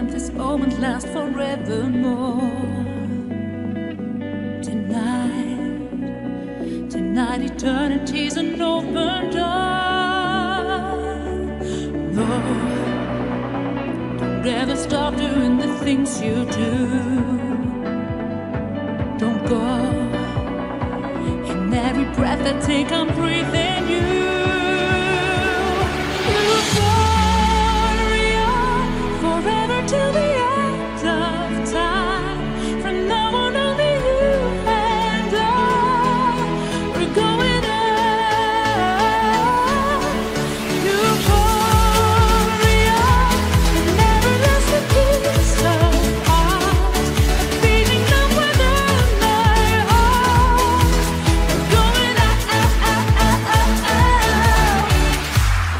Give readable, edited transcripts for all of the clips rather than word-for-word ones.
can this moment last forevermore? Tonight, tonight eternity's an open door. No, don't ever stop doing the things you do. Don't go, in every breath I take I'm breathing you. Till the end of time, from now on only you and I are going out. Euphoria, an everlasting kiss of heart, a beating up within my heart. We're going out.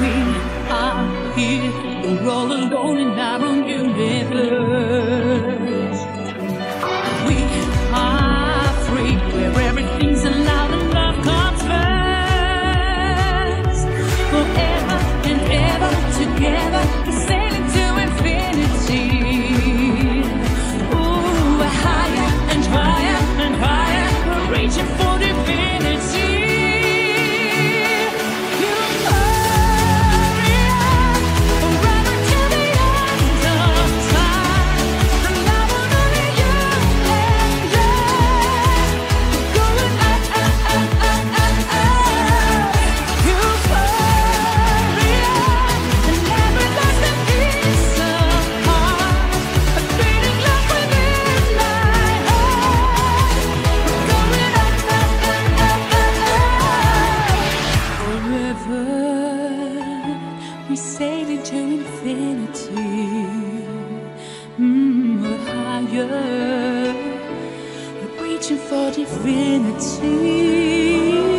We are here, we're all alone in our own universe. We are free, where everything's allowed and love comes first. Forever and ever together, we're sailing to infinity. Ooh, we're higher and higher and higher, we're reaching for divinity. We sail into infinity. We're higher, we're reaching for divinity.